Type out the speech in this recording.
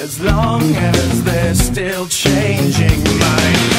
as long as they're still changing minds.